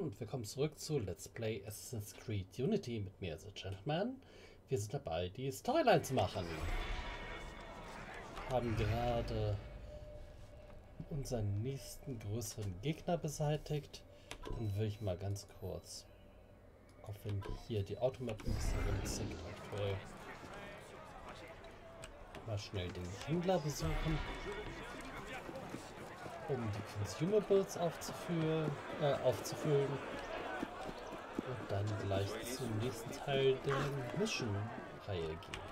Everyone und willkommen zurück zu Let's Play Assassin's Creed Unity mit mir, The Gentleman. Wir sind dabei, die Storyline zu machen. Haben gerade unseren nächsten größeren Gegner beseitigt. Dann will ich mal ganz kurz, auch wenn hier die Automap ein bisschen winzig aktuell, mal schnell den Händler besuchen, um die Consumables aufzufüllen und dann gleich zum nächsten Teil der Mission-Reihe gehen.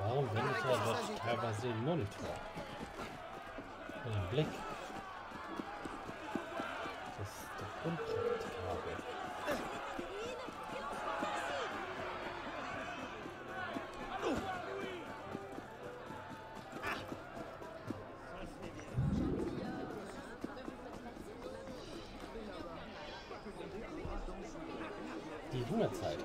Warum wende ich aber teilweise den Monitor? Und den Blick. Das ist doch unpraktikabel. Hungerzeit.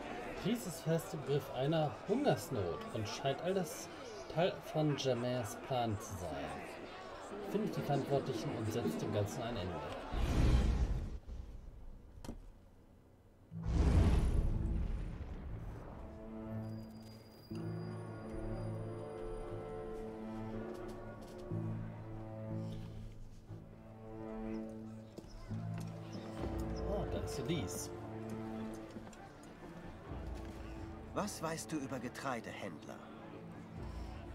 Dies ist fest im Griff einer Hungersnot und scheint all das Teil von Germains Plan zu sein. Findet die Verantwortlichen und setzt dem Ganzen ein Ende. Oh, da ist Elise. Was weißt du über Getreidehändler?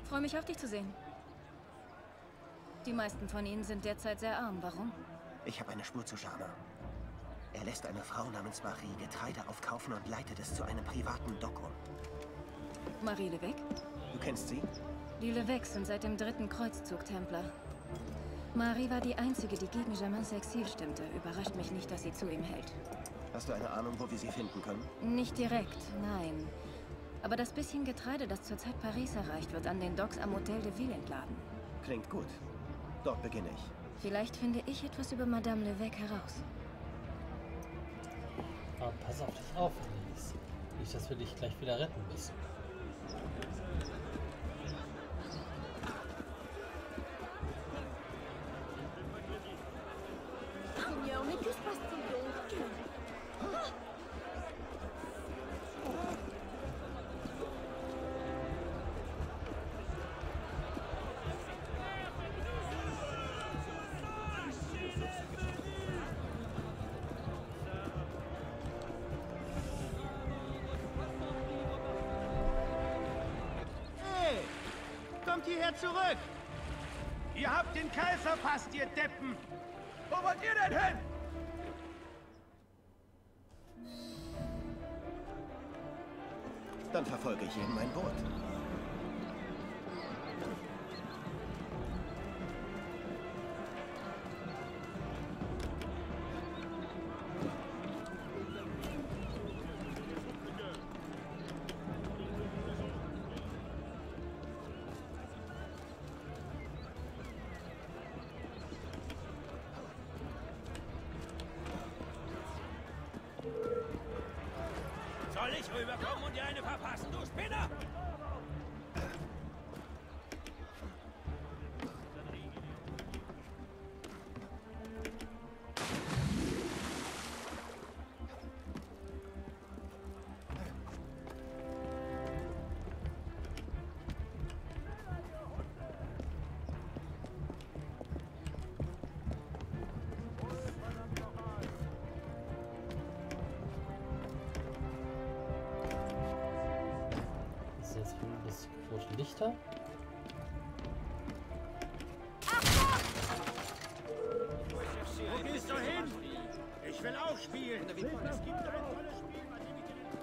Freue mich, auf dich zu sehen. Die meisten von ihnen sind derzeit sehr arm. Warum? Ich habe eine Spur zu Jana. Er lässt eine Frau namens Marie Getreide aufkaufen und leitet es zu einem privaten Dock um. Marie Levesque? Du kennst sie? Die Levesque sind seit dem dritten Kreuzzug Templer. Marie war die einzige, die gegen Germains Exil stimmte. Überrascht mich nicht, dass sie zu ihm hält. Hast du eine Ahnung, wo wir sie finden können? Nicht direkt, nein. Aber das bisschen Getreide, das zurzeit Paris erreicht, wird an den Docks am Hotel de Ville entladen. Klingt gut. Dort beginne ich. Vielleicht finde ich etwas über Madame Levesque heraus. Aber pass auf dich auf, Elise. Nicht, dass wir dich gleich wieder retten müssen. Hierher zurück! Ihr habt den Keil verpasst, ihr Deppen! Wo wollt ihr denn hin? Dann verfolge ich eben mein Boot. Soll ich rüberkommen und dir eine verpassen, du Spinner? Lichter. Wo gehst du hin? Ich Ich will auch spielen. Es gibt ein tolles Spiel, bei dem ich dir den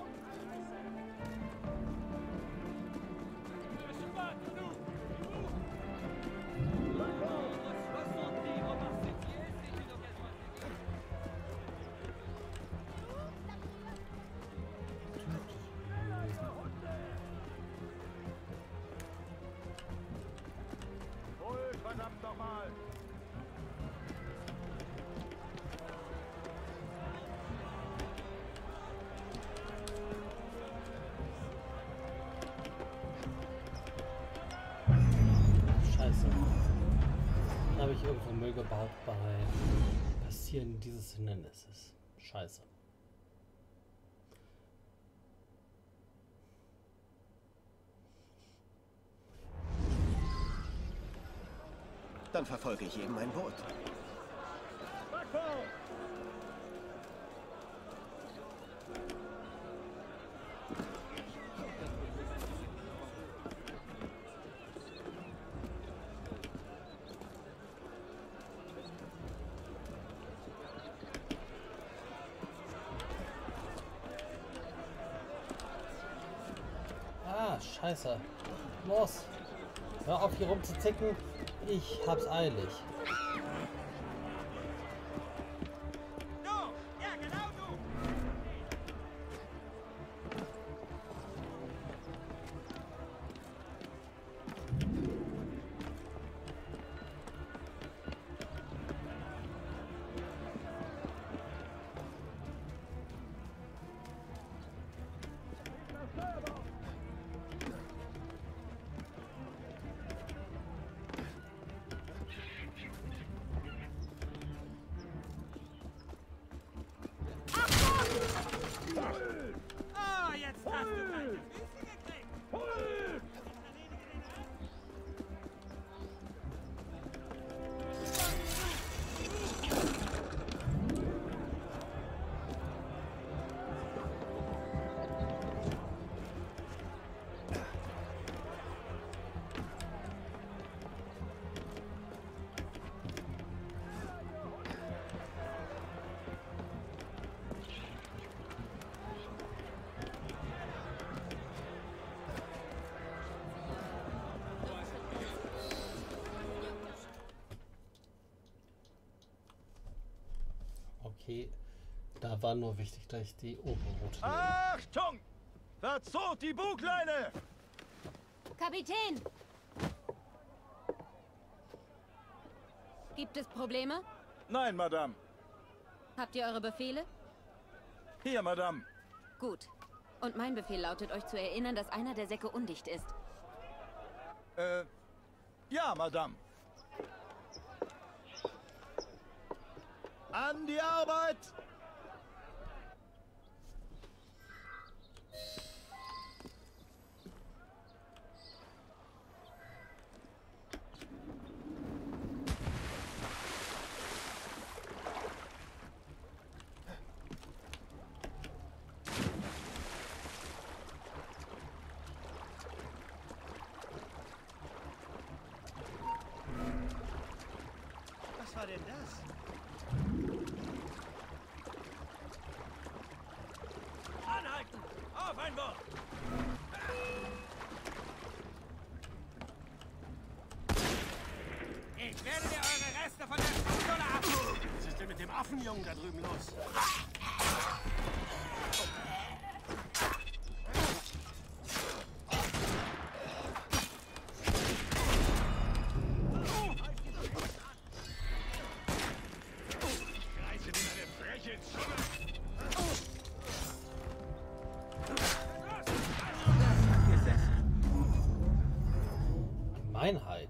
Kopf einreißen. Holt, verdammt nochmal! Gebaut bei Passieren dieses Hindernisses. Scheiße. Dann verfolge ich eben mein Boot. Scheiße. Los. Hör auf, hier rumzuzicken. Ich hab's eilig. Okay, da war nur wichtig, dass ich die obere Route nehme. Achtung! Verzog die Bugleine! Kapitän! Gibt es Probleme? Nein, Madame. Habt ihr eure Befehle? Hier, Madame. Gut. Und mein Befehl lautet, euch zu erinnern, dass einer der Säcke undicht ist. Ja, Madame. An die Arbeit! Was war denn das? Auf ein Wort! Ich werde dir eure Reste von der Schutzhülle abholen! Was ist denn mit dem Affenjungen da drüben los? Einheit.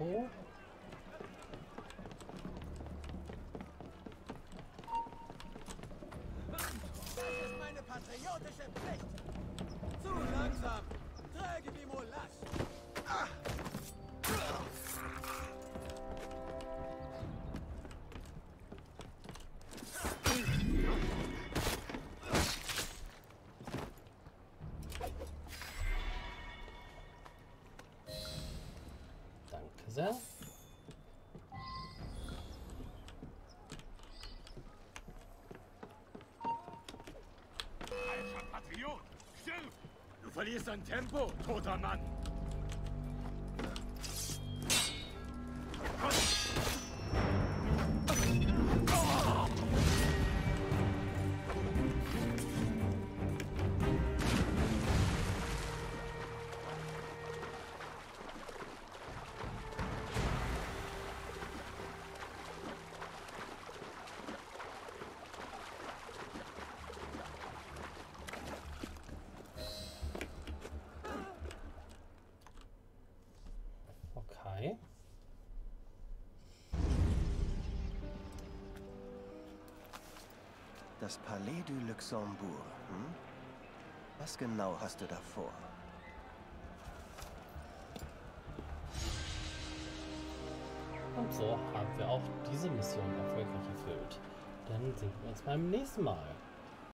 hoch. Das ist meine patriotische Pflicht. Zu langsam. Träge die Molasse. Ah. Verlierst dein Tempo, toter Mann! Das Palais du Luxembourg, hm? Was genau hast du da vor? Und so haben wir auch diese Mission erfolgreich erfüllt. Dann sehen wir uns beim nächsten Mal.